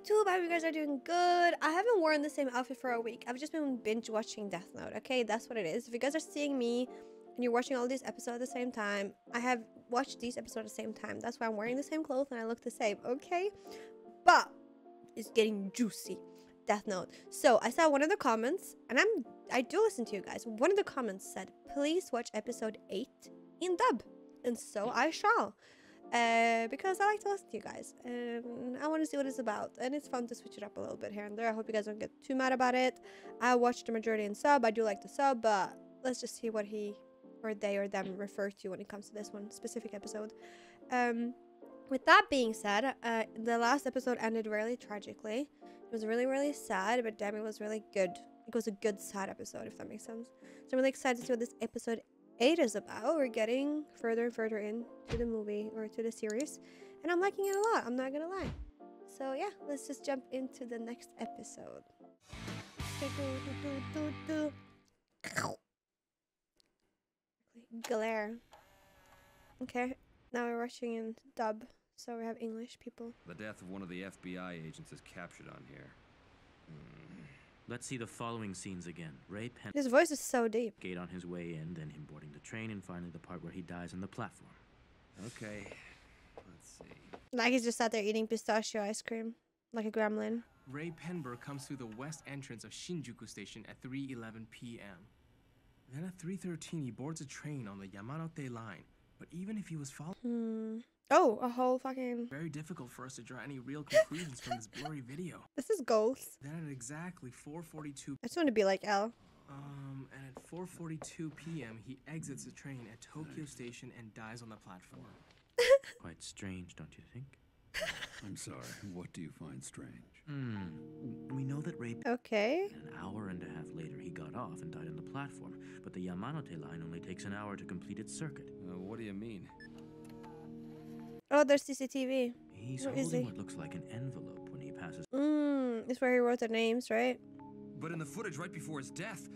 YouTube. I hope you guys are doing good. I haven't worn the same outfit for a week. I've just been binge watching Death Note. Okay, that's what it is. If you guys are seeing me and you're watching all these episodes at the same time, I have watched these episodes at the same time. That's why I'm wearing the same clothes and I look the same. Okay, but it's getting juicy. Death Note. So I saw one of the comments, and I do listen to you guys. One of the comments said, "Please watch episode 8 in dub," and so I shall. Because I like to listen to you guys and I want to see what it's about, and it's fun to switch it up a little bit here and there. I hope you guys don't get too mad about it. I watched the majority in sub. I do like the sub, but let's just see what he or they or them refer to when it comes to this one specific episode. With that being said, the last episode ended really tragically. It was really sad, but damn, it was really good. It was a good sad episode, if that makes sense. So I'm really excited to see what this episode 8 is about. We're getting further and further into the movie or to the series, and I'm liking it a lot, I'm not gonna lie. So yeah, let's just jump into the next episode. Glare. Okay, now we're rushing in dub, so we have English people. The death of one of the FBI agents is captured on here. Let's see the following scenes again. Ray Penber. His voice is so deep. Gate on his way in, then him boarding the train, and finally the part where he dies on the platform. Okay, let's see. Like he's just sat there eating pistachio ice cream, like a gremlin. Ray Penber comes through the west entrance of Shinjuku Station at 3:11 p.m. Then at 3:13, he boards a train on the Yamanote Line. But even if he was followed, oh, a whole fucking. Very difficult for us to draw any real conclusions from this blurry video. This is ghosts. Then at exactly 4:42. I just want to be like Elle. And at 4:42 p.m., he exits the train at Tokyo Station and dies on the platform. Quite strange, don't you think? I'm sorry. What do you find strange? We know that Ray. Okay. An hour and a half later, he got off and died on the platform. But the Yamanote Line only takes an hour to complete its circuit. What do you mean? Oh, there's CCTV. He's holding what looks like an envelope when he passes. It's where he wrote the names, right? But in the footage right before his death,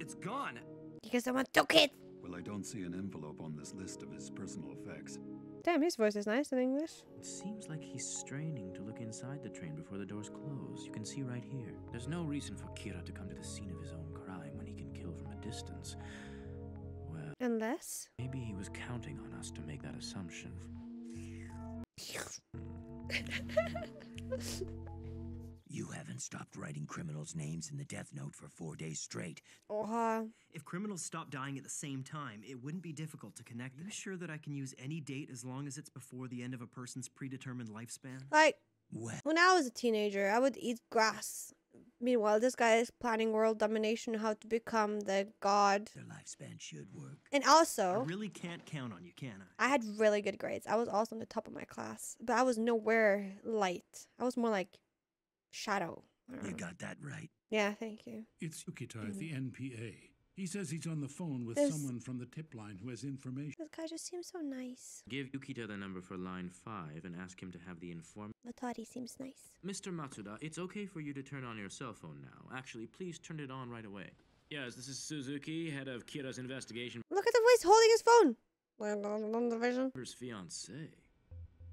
it's gone. You guys don't want two kids. Well, I don't see an envelope on this list of his personal effects. Damn, his voice is nice in English. It seems like he's straining to look inside the train before the doors close. You can see right here. There's no reason for Kira to come to the scene of his own crime when he can kill from a distance. Well, unless maybe he was counting on us to make that assumption. You haven't stopped writing criminals' names in the Death Note for 4 days straight. If criminals stopped dying at the same time, it wouldn't be difficult to connect them. Are you sure that I can use any date as long as it's before the end of a person's predetermined lifespan? Like, when I was a teenager, I would eat grass. Meanwhile, this guy is planning world domination, how to become the god. Their lifespan should work. And also, I really can't count on you, can I? I had really good grades. I was also on the top of my class, but I was nowhere light. I was more like shadow. You got that right. Yeah, thank you. It's Yukita at the NPA. He says he's on the phone with someone from the tip line who has information. This guy just seems so nice. Give Yukita the number for line 5 and ask him to have the informant. Watari seems nice. Mr. Matsuda, it's okay for you to turn on your cell phone now. Actually, please turn it on right away. Yes, this is Suzuki, head of Kira's investigation. Look at the voice holding his phone. His fiancée,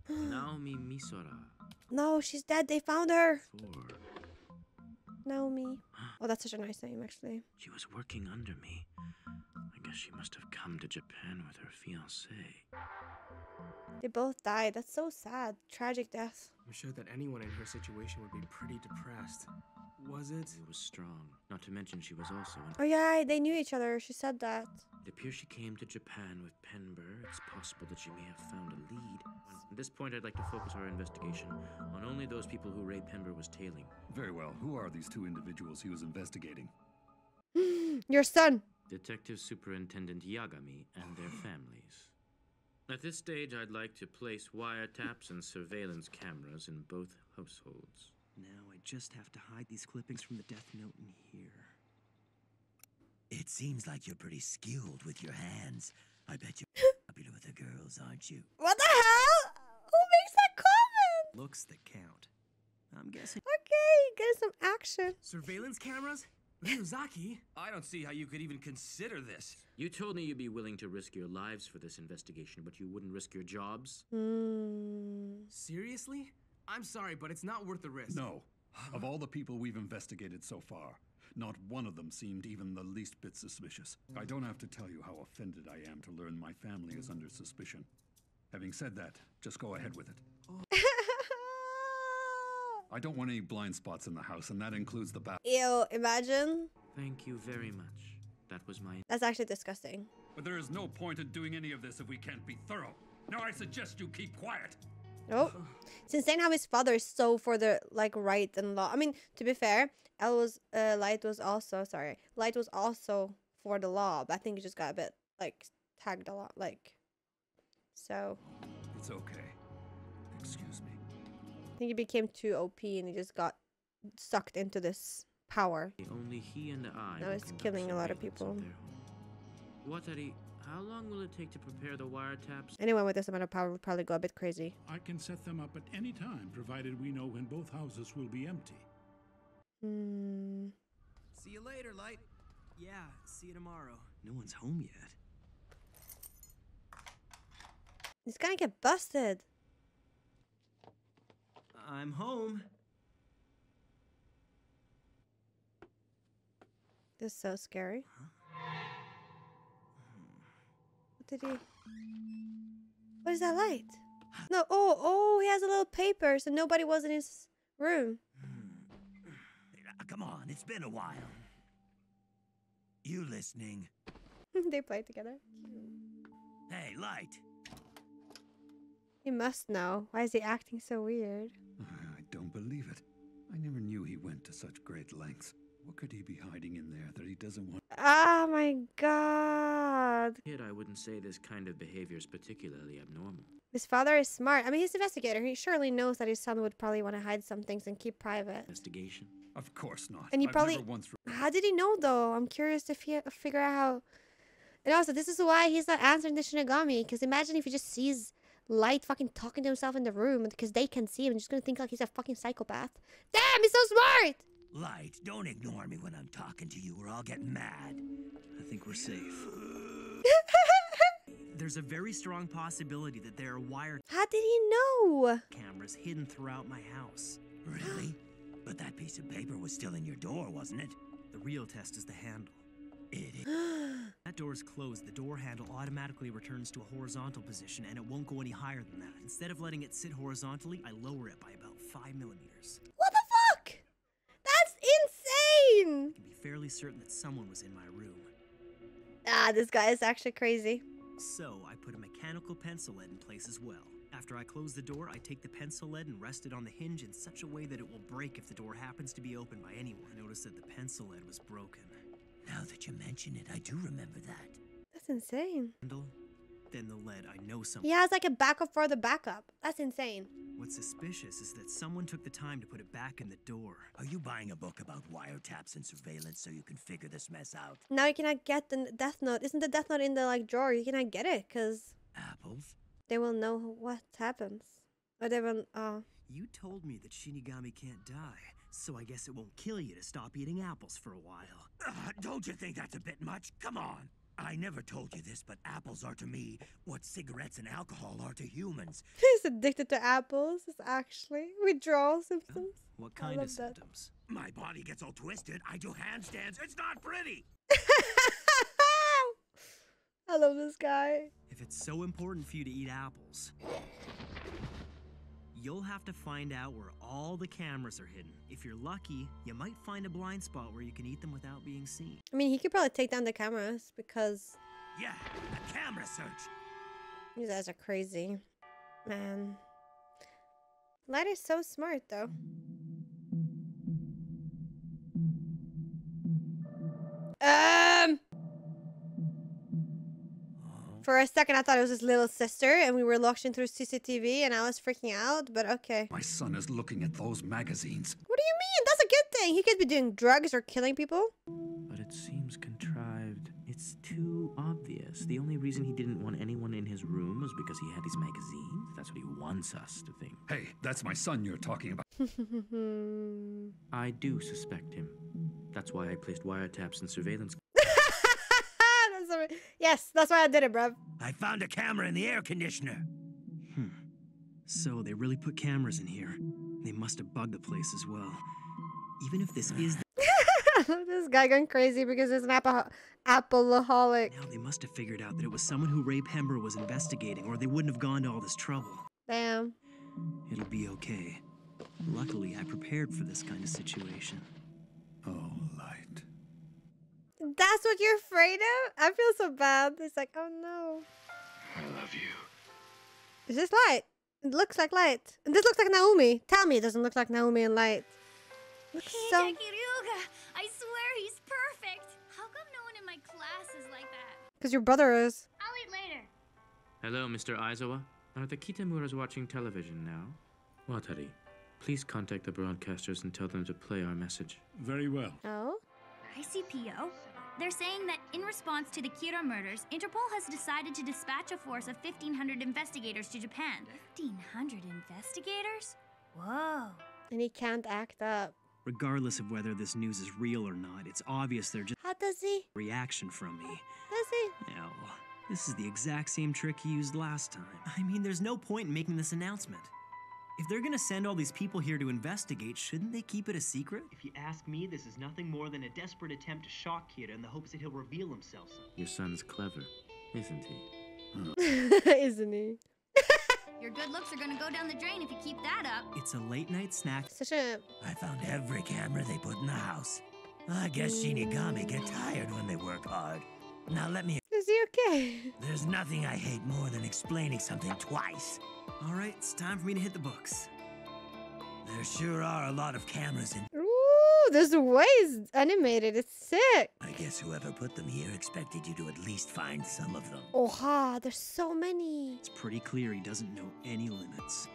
Naomi Misora. No, she's dead. They found her. 4. Naomi. Oh, that's such a nice name, actually. She was working under me. I guess she must have come to Japan with her fiancé. They both died. That's so sad. Tragic death. I'm sure that anyone in her situation would be pretty depressed. Was it? It was strong. Not to mention she was also in... Oh, yeah, they knew each other. She said that. It appears she came to Japan with Penber. It's possible that she may have found a lead. At this point, I'd like to focus our investigation on only those people who Ray Penber was tailing. Very well. Who are these two individuals he was investigating? Your son! Detective Superintendent Yagami and their families. At this stage, I'd like to place wiretaps and surveillance cameras in both households. Now I just have to hide these clippings from the Death Note in here. It seems like you're pretty skilled with your hands. I bet you're popular with the girls, aren't you? What the hell? Who makes that comment? Looks that count. I'm guessing. Okay, get some action. Surveillance cameras? Ryuzaki? I don't see how you could even consider this. You told me you'd be willing to risk your lives for this investigation, but you wouldn't risk your jobs? Seriously? I'm sorry, but it's not worth the risk. No. Of all the people we've investigated so far, not one of them seemed even the least bit suspicious. I don't have to tell you how offended I am to learn my family is under suspicion. Having said that, just go ahead with it. I don't want any blind spots in the house, and that includes the bath. Ew, imagine. Thank you very much. That was my... That's actually disgusting. But there is no point in doing any of this if we can't be thorough. Now I suggest you keep quiet. Oh, it's insane how his father is so for the, like, right and law. I mean, to be fair, Light was also for the law, but I think he just got a bit, like, tagged a lot, like, so. It's okay. Excuse me. I think he became too OP and he just got sucked into this power. Only he and I. Now it's killing a lot of people. Watari, how long will it take to prepare the wiretaps? Anyone with this amount of power would probably go a bit crazy. I can set them up at any time, provided we know when both houses will be empty. Hmm. See you later, Light. Yeah, see you tomorrow. No one's home yet. He's gonna get busted. I'm home. This is so scary. Huh? Did he? What is that light? No, oh, he has a little paper, so nobody was in his room. Come on, it's been a while. You listening? They played together. Hey, Light. He must know. Why is he acting so weird? I don't believe it. I never knew he went to such great lengths. What could he be hiding in there that he doesn't want? Oh my god. Kid, I wouldn't say this kind of behavior is particularly abnormal. His father is smart. I mean, he's an investigator. He surely knows that his son would probably want to hide some things and keep private. Investigation? Of course not. And he probably... How did he know, though? I'm curious to figure out how... And also, this is why he's not answering the Shinigami. Because imagine if he just sees Light fucking talking to himself in the room. Because they can see him. He's just going to think like he's a fucking psychopath. Damn, he's so smart! Light, don't ignore me when I'm talking to you or I'll get mad. I think we're safe. There's a very strong possibility that there are wired... How did he know? ...cameras hidden throughout my house. Really? But that piece of paper was still in your door, wasn't it? The real test is the handle. It is. That door's closed. The door handle automatically returns to a horizontal position and it won't go any higher than that. Instead of letting it sit horizontally, I lower it by about 5 millimeters. What the fuck? Insane! I can be fairly certain that someone was in my room. Ah, this guy is actually crazy. So I put a mechanical pencil lead in place as well. After I close the door, I take the pencil lead and rest it on the hinge in such a way that it will break if the door happens to be opened by anyone. I noticed that the pencil lead was broken. Now that you mention it, I do remember that. That's insane. Then the lead, I know something. He has like a backup for the backup. That's insane. What's suspicious is that someone took the time to put it back in the door. Are you buying a book about wiretaps and surveillance so you can figure this mess out? Now you cannot get the Death Note. Isn't the Death Note in the like drawer? You cannot get it because apples. They will know what happens. Or they will. You told me that Shinigami can't die, so I guess it won't kill you to stop eating apples for a while. Don't you think that's a bit much? Come on. I never told you this, but apples are to me what cigarettes and alcohol are to humans. He's addicted to apples. It's actually withdrawal symptoms. What kind of symptoms? That. My body gets all twisted. I do handstands. It's not pretty. I love this guy. If it's so important for you to eat apples, you'll have to find out where all the cameras are hidden. If you're lucky, you might find a blind spot where you can eat them without being seen. I mean, he could probably take down the cameras because... Yeah, a camera search! You guys are crazy. Man. Light is so smart, though. For a second, I thought it was his little sister, and we were watching through CCTV, and I was freaking out, but okay. My son is looking at those magazines. What do you mean? That's a good thing. He could be doing drugs or killing people. But it seems contrived. It's too obvious. The only reason he didn't want anyone in his room was because he had these magazines. That's what he wants us to think. Hey, that's my son you're talking about. I do suspect him. That's why I placed wiretaps and surveillance. Yes, that's why I did it, bruv. I found a camera in the air conditioner. So they really put cameras in here. They must have bugged the place as well. Even if this is this guy going crazy because he's an alcoholic. Now they must have figured out that it was someone who Ray Penber was investigating, or they wouldn't have gone to all this trouble. Damn. It'll be okay. Luckily, I prepared for this kind of situation. Oh, Light. That's what you're afraid of? I feel so bad. It's like, oh no. I love you. Is this Light? It looks like Light. And this looks like Naomi. Tell me it doesn't look like Naomi and Light. Looks so... I swear he's perfect. How come no one in my class is like that? Because your brother is. I'll eat later. Hello, Mr. Aizawa. Are the Kitamura's watching television now? Watari, please contact the broadcasters and tell them to play our message. Very well. Oh? ICPO? They're saying that in response to the Kira murders, Interpol has decided to dispatch a force of 1,500 investigators to Japan. 1,500 investigators? Whoa. And he can't act up. Regardless of whether this news is real or not, it's obvious they're just... How does he? Reaction from me. Does he? No. This is the exact same trick he used last time. I mean, there's no point in making this announcement. If they're gonna send all these people here to investigate, shouldn't they keep it a secret? If you ask me, this is nothing more than a desperate attempt to shock Kira in the hopes that he'll reveal himself. Your son's clever, isn't he? Isn't he? Your good looks are gonna go down the drain if you keep that up. It's a late night snack. Such a... I found every camera they put in the house. I guess Shinigami get tired when they work hard. Now let me... Is he okay? There's nothing I hate more than explaining something twice. All right, it's time for me to hit the books. There sure are a lot of cameras in... Ooh, this way is animated. It's sick. I guess whoever put them here expected you to at least find some of them. Oha, there's so many. It's pretty clear he doesn't know any limits.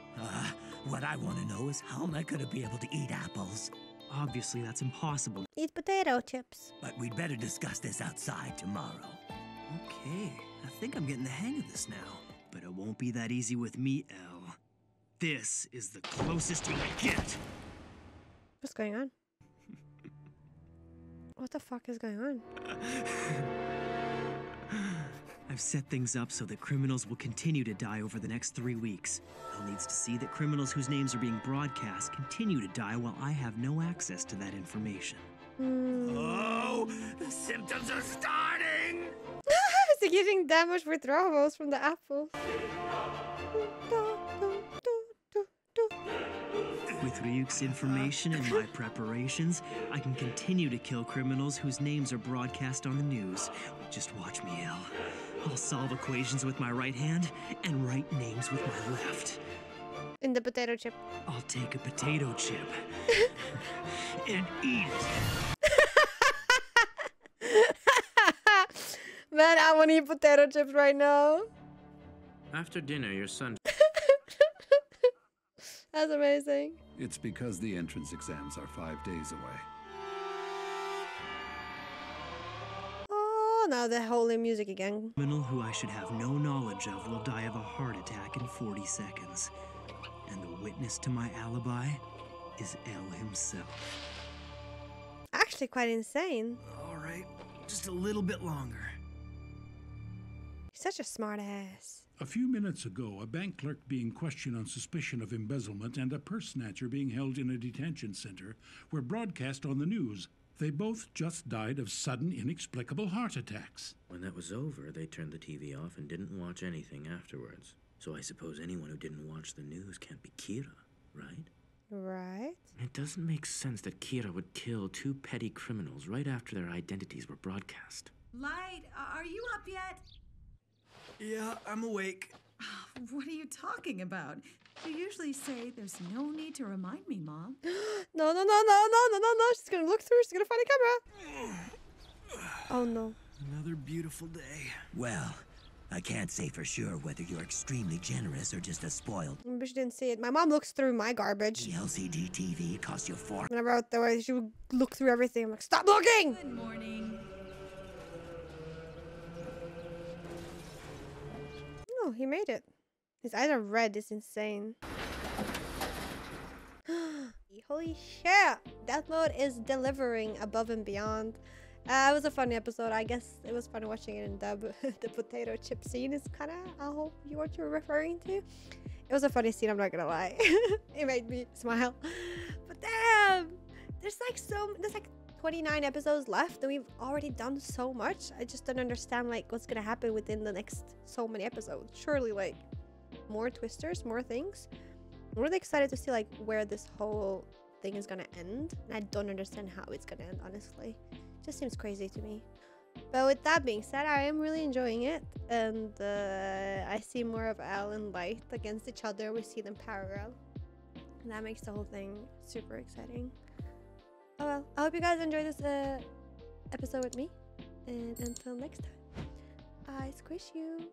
What I want to know is how am I going to be able to eat apples? Obviously, that's impossible. Eat potato chips. But we'd better discuss this outside tomorrow. Okay, I think I'm getting the hang of this now. But it won't be that easy with me, Elle. This is the closest we'll get. What's going on? What the fuck is going on? I've set things up so that criminals will continue to die over the next 3 weeks. Elle needs to see that criminals whose names are being broadcast continue to die while I have no access to that information. Oh, the symptoms are starting! He's getting damage withdrawals from the apples. With Ryuk's information and my preparations, I can continue to kill criminals whose names are broadcast on the news. Just watch me, Elle. I'll solve equations with my right hand and write names with my left. In the potato chip. I'll take a potato chip and eat it. Man, I want to eat potato chips right now. After dinner, your son... That's amazing. It's because the entrance exams are 5 days away. Oh, now the holy music again. Criminal who I should have no knowledge of will die of a heart attack in 40 seconds. And the witness to my alibi is Elle himself. Actually quite insane. All right, just a little bit longer. He's such a smart ass. A few minutes ago, a bank clerk being questioned on suspicion of embezzlement and a purse snatcher being held in a detention center were broadcast on the news. They both just died of sudden, inexplicable heart attacks. When that was over, they turned the TV off and didn't watch anything afterwards. So I suppose anyone who didn't watch the news can't be Kira, right? Right. It doesn't make sense that Kira would kill two petty criminals right after their identities were broadcast. Light, are you up yet? Yeah, I'm awake. What are you talking about? You usually say there's no need to remind me, Mom. No. She's gonna look through. She's gonna find a camera. Oh, no. Another beautiful day. Well... I can't say for sure whether you're extremely generous or just a spoiled. I wish you didn't see it. My mom looks through my garbage. The LCD TV cost you $4. Whenever out the way, she would look through everything. I'm like, stop looking! Good morning. Oh, he made it. His eyes are red. It's insane. Holy shit! Death Note is delivering above and beyond. It was a fun episode. I guess it was fun watching it in dub. The potato chip scene is kind of, I hope you what you're referring to. It was a funny scene, I'm not gonna lie. It made me smile. But damn, there's like 29 episodes left and we've already done so much. I just don't understand like what's gonna happen within the next so many episodes. Surely like more twisters, more things. I'm really excited to see like where this whole thing is gonna end, and I don't understand how it's gonna end, honestly. It just seems crazy to me. But with that being said, I am really enjoying it, and I see more of Al and Light against each other. We see them parallel, and that makes the whole thing super exciting. Oh well, I hope you guys enjoyed this episode with me, and until next time, I squish you.